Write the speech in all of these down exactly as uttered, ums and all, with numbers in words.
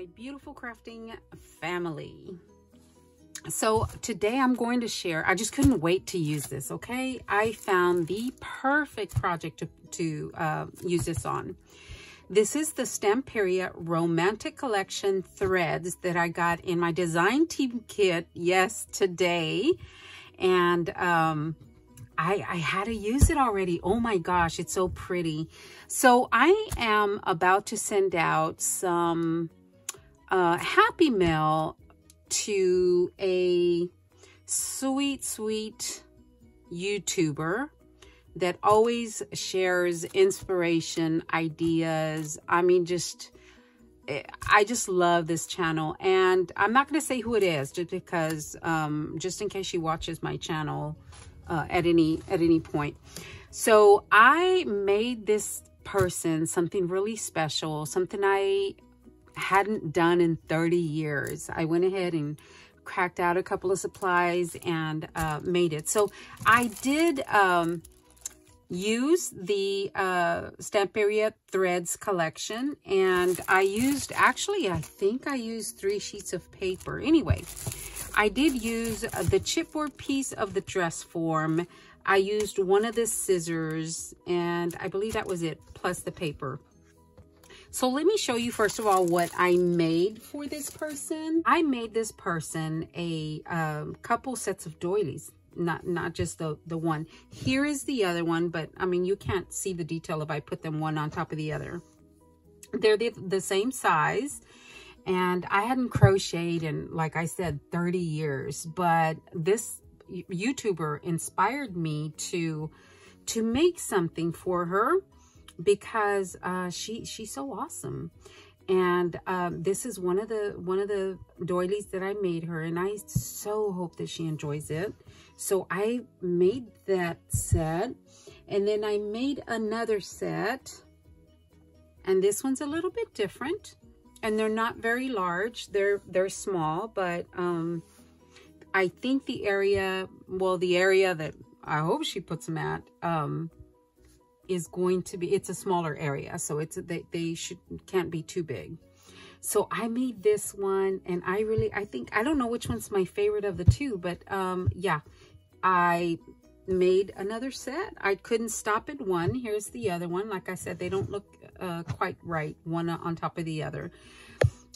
my beautiful crafting family. So today I'm going to share, I just couldn't wait to use this, okay? I found the perfect project to, to uh, use this on. This is the Stamperia Romantic Collection threads that I got in my design team kit, yes, today. And um, I, I had to use it already. Oh my gosh, it's so pretty. So I am about to send out some uh, happy mail to a sweet, sweet YouTuber that always shares inspiration, ideas. I mean, just, I just love this channel. And I'm not going to say who it is, just because, um, just in case she watches my channel uh, at any, at any point. So I made this person something really special, something I hadn't done in thirty years. I went ahead and cracked out a couple of supplies and uh, made it. So I did um, use the uh, Stamperia Threads collection, and I used, actually, I think I used three sheets of paper. Anyway, I did use the chipboard piece of the dress form. I used one of the scissors, and I believe that was it, plus the paper. So let me show you, first of all, what I made for this person. I made this person a um, couple sets of doilies, not not just the, the one. Here is the other one, but I mean, you can't see the detail if I put them one on top of the other. They're the, the same size, and I hadn't crocheted in, like I said, thirty years, but this YouTuber inspired me to, to make something for her, because uh, she she's so awesome. And um, this is one of the one of the doilies that I made her, and I so hope that she enjoys it. So I made that set, and then I made another set, and this one's a little bit different, and they're not very large. They're they're small, but um, I think the area, well, the area that I hope she puts them at, um, is going to be, it's a smaller area, so it's they, they should can't be too big. So I made this one, and I really I think I don't know which one's my favorite of the two, but um yeah, I made another set. I couldn't stop at one. Here's the other one. Like I said, they don't look uh quite right, one on top of the other,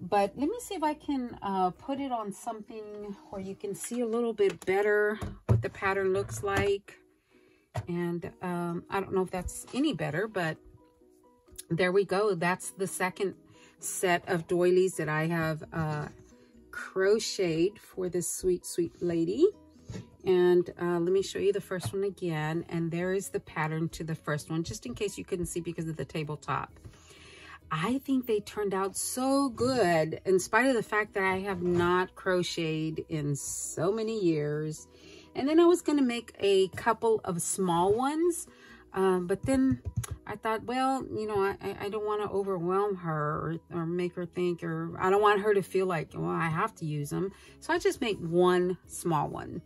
but let me see if I can uh put it on something where you can see a little bit better what the pattern looks like. And um, I don't know if that's any better, but there we go. That's the second set of doilies that I have uh, crocheted for this sweet, sweet lady. And uh, let me show you the first one again. And there is the pattern to the first one, just in case you couldn't see because of the tabletop. I think they turned out so good, in spite of the fact that I have not crocheted in so many years. And then I was going to make a couple of small ones, um, but then I thought, well, you know, I, I don't want to overwhelm her or, or make her think, or I don't want her to feel like, well, I have to use them. So I just made one small one,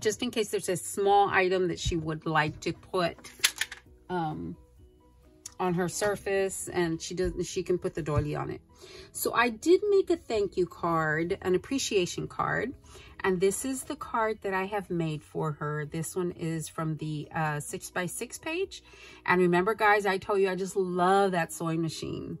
just in case there's a small item that she would like to put um, on her surface, and she doesn't, she can put the doily on it. So I did make a thank you card, an appreciation card. And this is the card that I have made for her. This one is from the uh, six by six page. And remember, guys, I told you I just love that sewing machine.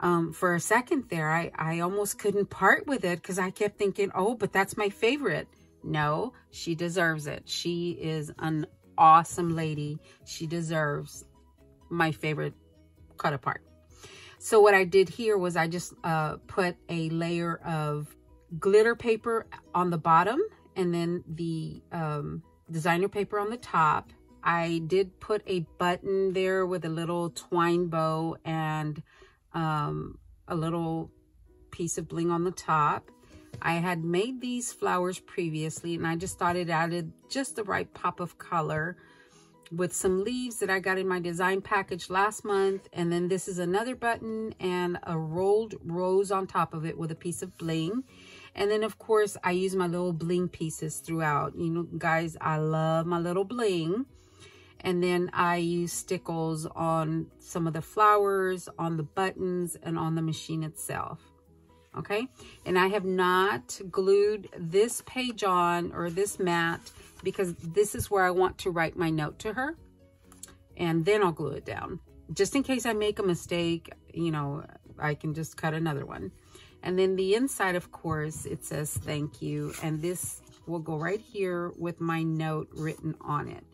Um, for a second there, I, I almost couldn't part with it because I kept thinking, oh, but that's my favorite. No, she deserves it. She is an awesome lady. She deserves my favorite cut apart. So what I did here was I just uh, put a layer of glitter paper on the bottom, and then the um, designer paper on the top. I did put a button there with a little twine bow and um, a little piece of bling on the top. I had made these flowers previously, and I just thought it added just the right pop of color with some leaves that I got in my design package last month. And then this is another button and a rolled rose on top of it with a piece of bling. And then, of course, I use my little bling pieces throughout. You know, guys, I love my little bling. And then I use stickles on some of the flowers, on the buttons, and on the machine itself. okay? And I have not glued this page on or this mat because this is where I want to write my note to her. And then I'll glue it down. Just in case I make a mistake, you know, I can just cut another one. And then the inside, of course, it says thank you. And this will go right here with my note written on it.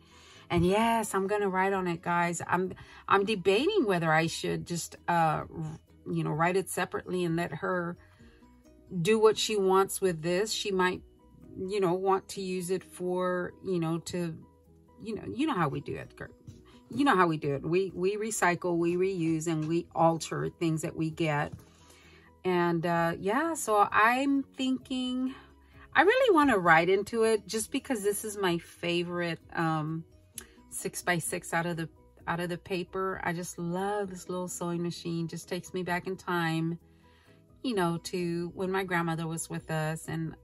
And yes, I'm gonna write on it, guys. I'm I'm debating whether I should just, uh, you know, write it separately and let her do what she wants with this. She might, you know, want to use it for, you know, to, you know, you know how we do it, girl. You know how we do it. We we recycle, we reuse, and we alter things that we get. And uh, yeah, so I'm thinking, I really want to write into it just because this is my favorite um, six by six out of the out of the paper. I just love this little sewing machine. Just takes me back in time, you know, to when my grandmother was with us. And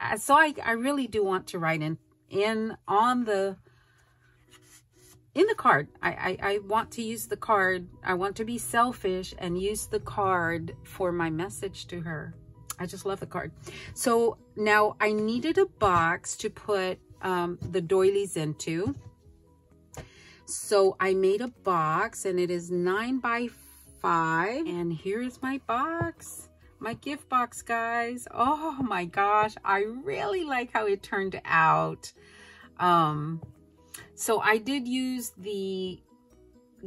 I, so I I really do want to write in in on the. In the card, I, I, I want to use the card. I want to be selfish and use the card for my message to her. I just love the card. So now I needed a box to put um, the doilies into. So I made a box and it is nine by five. And here is my box, my gift box, guys. Oh my gosh, I really like how it turned out. Um... So I did use the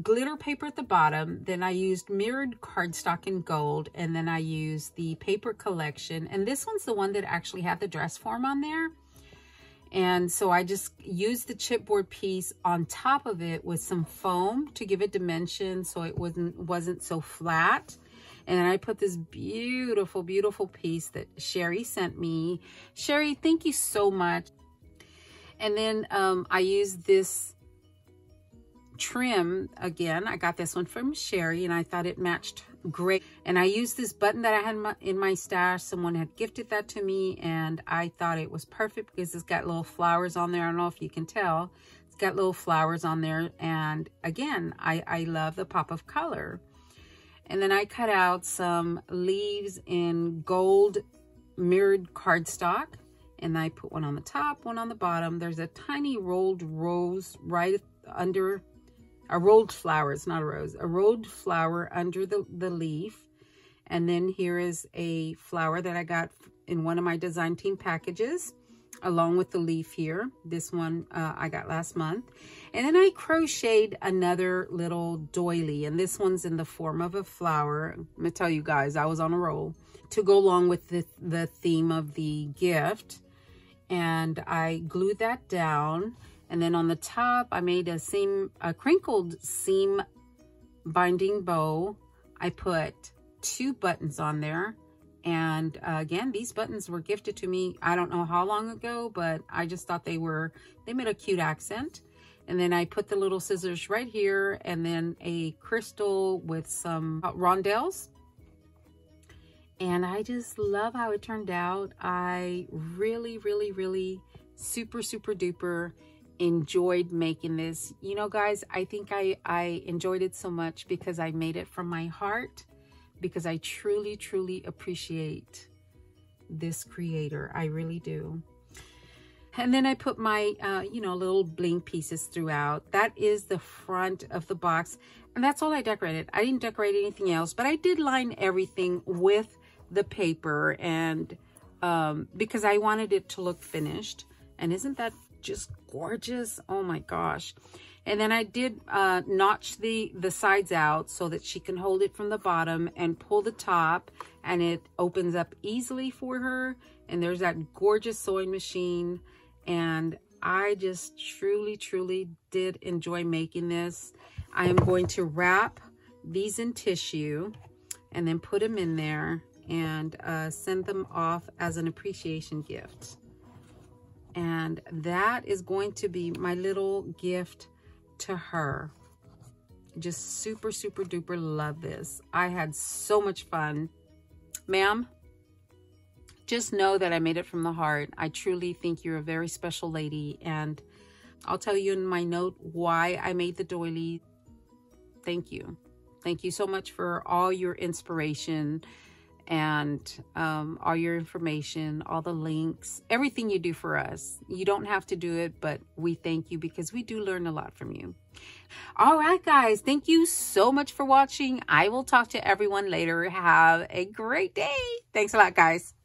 glitter paper at the bottom, then I used mirrored cardstock in gold, and then I used the paper collection. And this one's the one that actually had the dress form on there. And so I just used the chipboard piece on top of it with some foam to give it dimension so it wasn't, wasn't so flat. And then I put this beautiful, beautiful piece that Sherry sent me. Sherry, thank you so much. And then um, I used this trim again. I got this one from Sherry and I thought it matched great. And I used this button that I had my, in my stash. Someone had gifted that to me and I thought it was perfect because it's got little flowers on there. I don't know if you can tell. It's got little flowers on there. And again, I, I love the pop of color. And then I cut out some leaves in gold mirrored cardstock. And I put one on the top, one on the bottom. There's a tiny rolled rose right under, a rolled flower, it's not a rose, a rolled flower under the, the leaf. And then here is a flower that I got in one of my design team packages, along with the leaf here. This one uh, I got last month. And then I crocheted another little doily, and this one's in the form of a flower. I'm gonna tell you guys, I was on a roll to go along with the, the theme of the gift. And I glued that down. And then on the top, I made a seam, a crinkled seam binding bow. I put two buttons on there. And uh, again, these buttons were gifted to me. I don't know how long ago, but I just thought they were, they made a cute accent. And then I put the little scissors right here and then a crystal with some rondelles. And I just love how it turned out. I really, really, really super, super duper enjoyed making this. You know, guys, I think I, I enjoyed it so much because I made it from my heart, because I truly, truly appreciate this creator. I really do. And then I put my, uh, you know, little bling pieces throughout. That is the front of the box. And that's all I decorated. I didn't decorate anything else, but I did line everything with the paper, and um, because I wanted it to look finished. And isn't that just gorgeous? Oh my gosh. And then I did uh, notch the, the sides out so that she can hold it from the bottom and pull the top, and it opens up easily for her. And there's that gorgeous sewing machine. And I just truly, truly did enjoy making this. I am going to wrap these in tissue and then put them in there and uh, send them off as an appreciation gift. And that is going to be my little gift to her. Just super, super duper love this. I had so much fun. Ma'am, just know that I made it from the heart. I truly think you're a very special lady. And I'll tell you in my note why I made the doily. Thank you. Thank you so much for all your inspiration and um, all your information, all the links, everything you do for us. You don't have to do it, but we thank you because we do learn a lot from you. All right, guys, thank you so much for watching. I will talk to everyone later. Have a great day. Thanks a lot, guys.